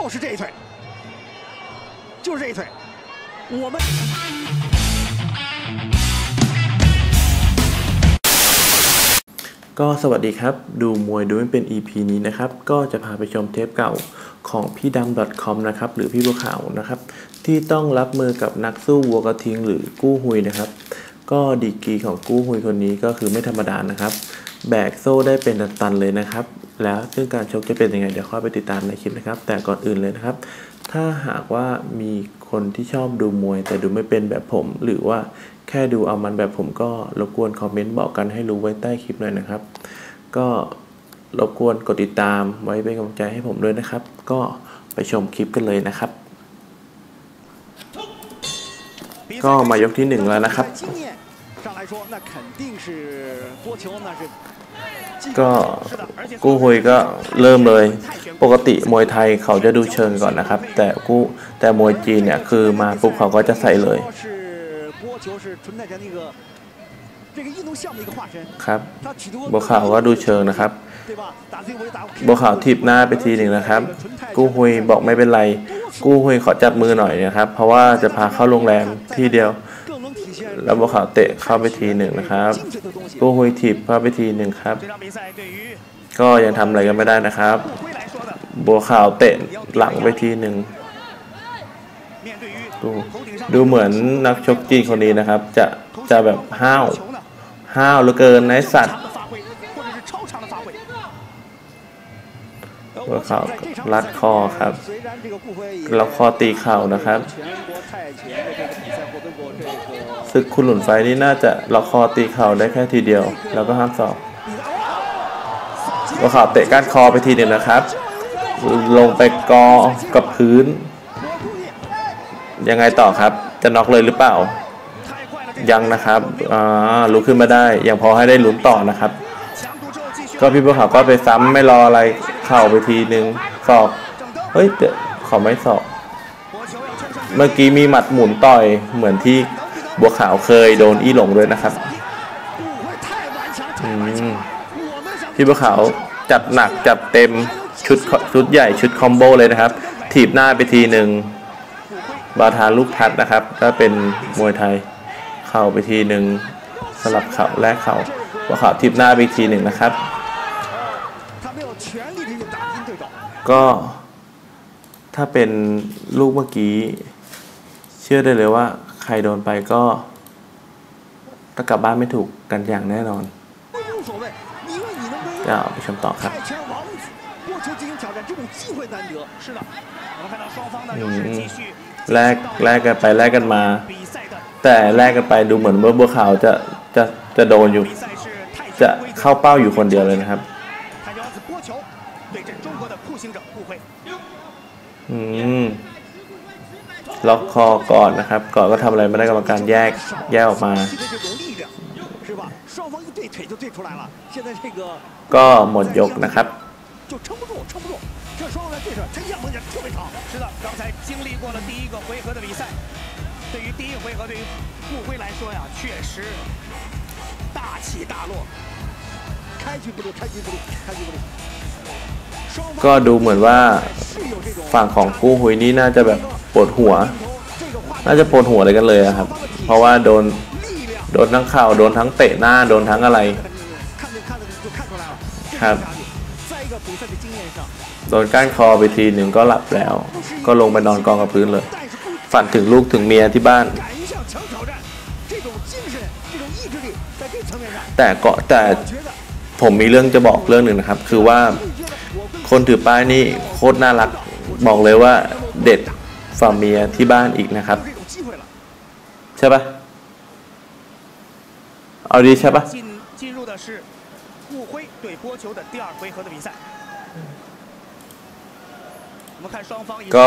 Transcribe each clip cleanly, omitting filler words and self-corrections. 就是这一腿，就是这一腿，我们。 ก็สวัสดีครับดูมวยดูไม่เป็น EP นี้นะครับก็จะพาไปชมเทปเก่าของพี่ดำ .com นะครับหรือพี่บัวขาวนะครับที่ต้องรับมือกับนักสู้วัวกระทิงหรือกู้ฮุยนะครับก็ดีกรีของกู้ฮุยคนนี้ก็คือไม่ธรรมดานะครับแบกโซ่ได้เป็นตันเลยนะครับแล้วซึ่งการชกจะเป็นยังไงเดี๋ยวค่อยไปติดตามในคลิปนะครับแต่ก่อนอื่นเลยนะครับถ้าหากว่ามีคนที่ชอบดูมวยแต่ดูไม่เป็นแบบผมหรือว่าแค่ดูเอามันแบบผมก็รบกวนคอมเมนต์บอกกันให้รู้ไว้ใต้คลิปหน่อยนะครับก็รบกวนกดติดตามไว้เป็นกำลังใจให้ผมด้วยนะครับก็ไปชมคลิปกันเลยนะครับก็มายกที่1แล้วนะครับก็กู้ฮุยก็เริ่มเลยปกติมวยไทยเขาจะดูเชิงก่อนนะครับแต่มวยจีนเนี่ยคือมาปุ๊บเขาก็จะใส่เลยครับบัวขาวก็ดูเชิงนะครับบัวขาวถีบหน้าไปทีหนึ่งนะครับกู้ฮุยบอกไม่เป็นไรกู้ฮุยขอจับมือหน่อยนะครับเพราะว่าจะพาเข้าโรงแรมที่เดียวแล้วบัวขาวเตะเข้าไปทีหนึ่งนะครับกู้ฮุยถีบเข้าไปทีหนึ่งครับก็ยังทำอะไรกันไม่ได้นะครับบัวขาวเตะหลังไปทีหนึ่งดูเหมือนนักชกจีนคนนี้นะครับจะแบบห้าวเหลือเกินไอ้สัตว์บัวขาวรัดคอครับแล้วคอตีเข่านะครับศึกคุณหลุนไฟนี่น่าจะล็อกคอตีเข่าได้แค่ทีเดียวแล้วก็ห้ามศอกบัวขาวเตะก้านคอไปทีหนึ่งนะครับลงไปกอกับพื้นยังไงต่อครับจะน็อกเลยหรือเปล่ายังนะครับลุกขึ้นมาได้ยังพอให้ได้ลุ้นต่อนะครับก็พี่บัวขาวก็ไปซ้ำไม่รออะไรเข่าไปทีหนึ่งศอกเฮ้ยขอไม่ศอกเมื่อกี้มีหมัดหมุนต่อยเหมือนที่บัวขาวเคยโดนอี้หลงด้วยนะครับพี่บัวขาวจัดหนักจัดเต็มชุดใหญ่ชุดคอมโบเลยนะครับถีบหน้าไปทีหนึ่งบาทาลูกพัดนะครับก็เป็นมวยไทยเข่าไปทีหนึ่งสลับเข่าแลกเข่าบัวขาวทิพหน้าไปทีหนึ่งนะครับก็ถ้าเป็นลูกเมื่อกี้เชื่อได้เลยว่าใครโดนไปก็กลับบ้านไม่ถูกกันอย่างแน่นอนก็ไปชมต่อครับแลกกันไปแลกกันมาแต่แลกกันไปดูเหมือนว่าบัวขาวจะโดนอยู่จะเข้าเป้าอยู่คนเดียวเลยนะครับล็อกคอก่อนนะครับก่อนก็ทำอะไรไม่ได้กรรมการแยกออกมาก็หมดยกนะครับก็ดูเหมือนว่าฝั่งของกู้ฮุยนี่น่าจะแบบปวดหัวน่าจะปวดหัวอะไรกันเลยครับเพราะว่าโดนทั้งเข่าโดนทั้งเตะหน้าโดนทั้งอะไรครับโดนก้านคอไปทีหนึ่งก็หลับแล้วก็ลงไปนอนกองกับพื้นเลยฝันถึงลูกถึงเมียที่บ้านแต่ผมมีเรื่องจะบอกเรื่องหนึ่งนะครับคือว่าคนถือป้ายนี่โคตรน่ารักบอกเลยว่าเด็ดฝ่าเมียที่บ้านอีกนะครับใช่ปะเอาดีใช่ปะก็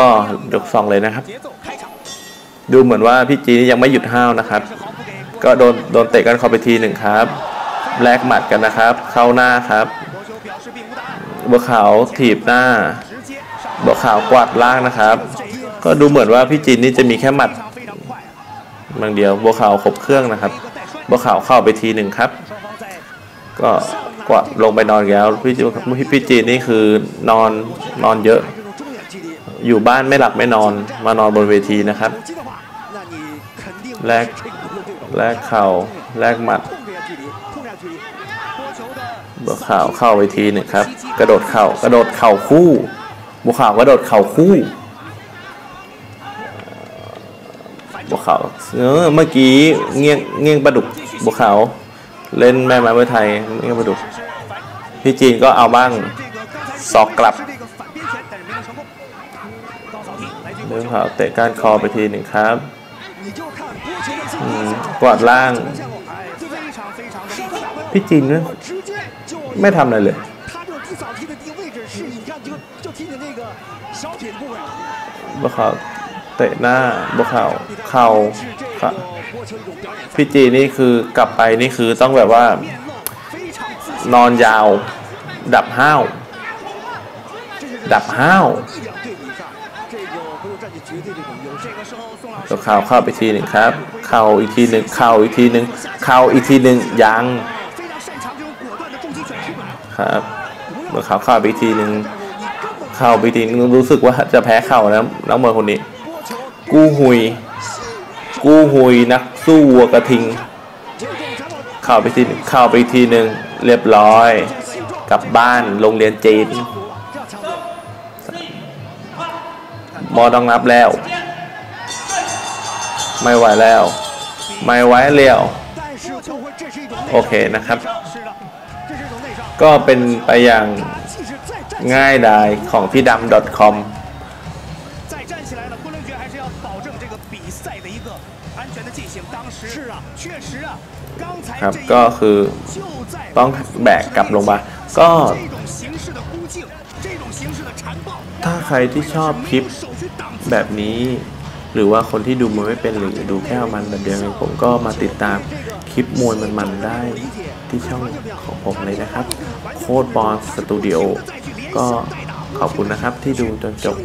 ยกสองเลยนะครับดูเหมือนว่าพี่จีนี่ยังไม่หยุดห้าวนะครับก็โดนเตะกันเข้าไปทีหนึ่งครับแลกหมัดกันนะครับเข้าหน้าครับบัวขาวถีบหน้าบัวขาวกวาดล่างนะครับก็ดูเหมือนว่าพี่จีนนี่จะมีแค่หมัดบางเดียวบัวขาวครบเครื่องนะครับบัวขาวเข้าไปทีหนึ่งครับก็กวาดลงไปนอนแล้วพี่จีนนี่คือนอนเยอะ อยู่บ้านไม่หลับไม่นอนมานอนบนเวทีนะครับแรกเข่าแรกหมัดบวกข่าวเข้าเวทีหนึ่งครับกระโดดเข่าคู่บวกข่าวกระโดดเข่าคู่บวกข่าวเมื่อกี้เงี้ยงปลาดุกบวกข่าวเล่นแม่ไม้เมืองไทยเงี้ยงปลาดุกพี่จีนก็เอาบ้างสอกกลับเรื่องข่าวเตะก้านคอไปทีหนึ่งครับกวาดล่างพี่จีนไม่ทำอะไรเลยบวกข่าวเตะหน้าบวกข่าวเข่าพี่จีนี่คือกลับไปนี่คือต้องแบบว่านอนยาวดับห้าวบวกข่าวเข้าไปทีหนึ่งครับเข่าอีกทีหนึ่งยังครับบวกข่าวเข้าไปทีหนึ่งเข่าไปทีนึงรู้สึกว่าจะแพ้เข่านะน้องมวยคนนี้กู้หุยนักสู้วัวกระทิงเข้าไปทีหนึ่งเรียบร้อยกลับบ้านโรงเรียนจีนมอต้องรับแล้วไม่ไหวแล้วโอเคนะครับก็เป็นไปอย่างง่ายดายของพี่ดำ .comครับก็คือต้องแบกกลับลงมาก็ถ้าใครที่ชอบคลิปแบบนี้หรือว่าคนที่ดูมวยไม่เป็นหรือดูแค่มันแบบเดียวผมก็มาติดตามคลิปมวยมันได้ที่ช่องของผมเลยนะครับโค้ชบอลสตูดิโอก็ขอบคุณนะครับที่ดูจนจบ